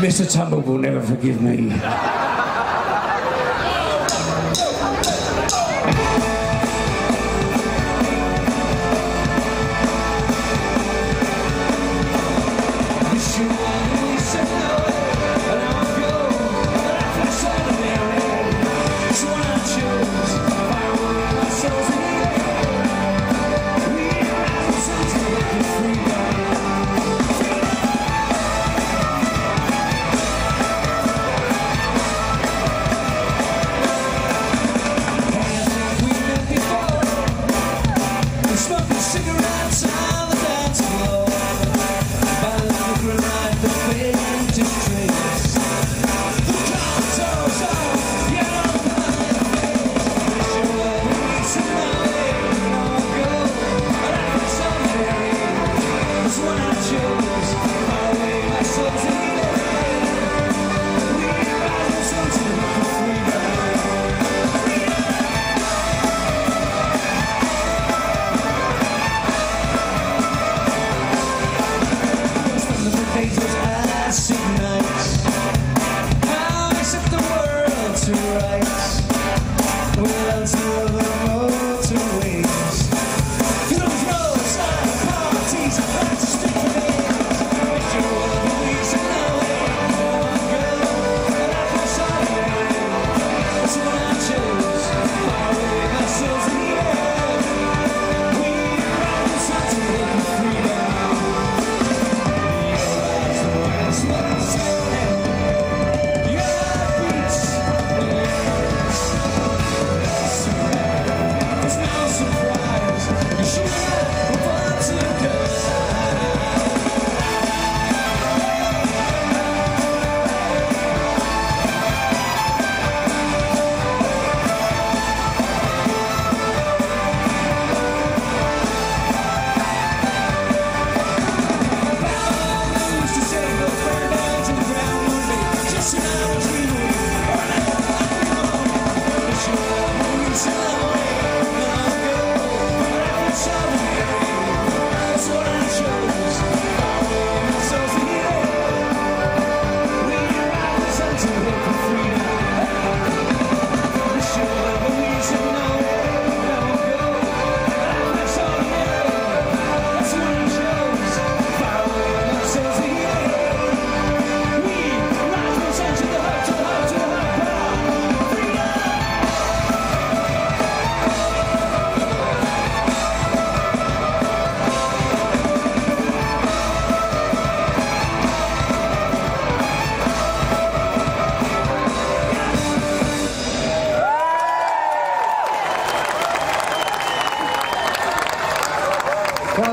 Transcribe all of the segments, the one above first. Mr. Tumble will never forgive me.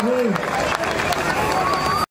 Bravo.